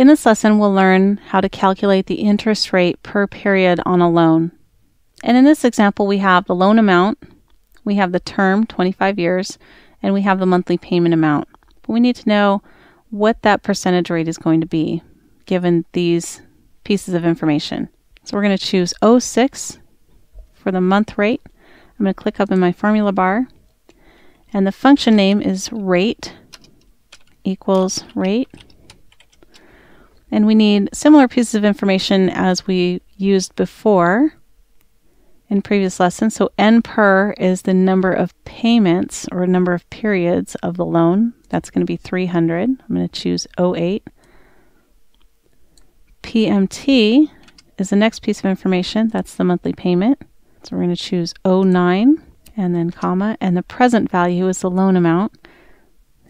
In this lesson, we'll learn how to calculate the interest rate per period on a loan. And in this example, we have the loan amount, we have the term, 25 years, and we have the monthly payment amount. But we need to know what that percentage rate is going to be given these pieces of information. So we're going to choose 06 for the month rate. I'm going to click up in my formula bar, and the function name is rate equals rate. And we need similar pieces of information as we used before in previous lessons. So NPER is the number of payments or number of periods of the loan. That's going to be 300. I'm going to choose 08. PMT is the next piece of information. That's the monthly payment. So we're going to choose 09 and then comma. And the present value is the loan amount.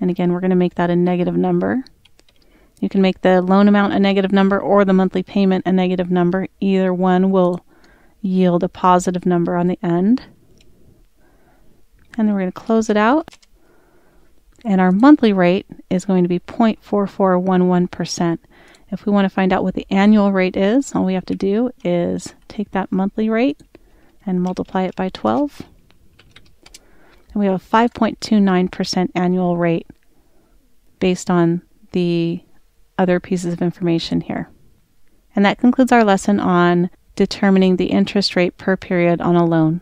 And again, we're going to make that a negative number. You can make the loan amount a negative number or the monthly payment a negative number. Either one will yield a positive number on the end. And then we're going to close it out. And our monthly rate is going to be 0.4411%. If we want to find out what the annual rate is, all we have to do is take that monthly rate and multiply it by 12. And we have a 5.29% annual rate based on the other pieces of information here. And that concludes our lesson on determining the interest rate per period on a loan.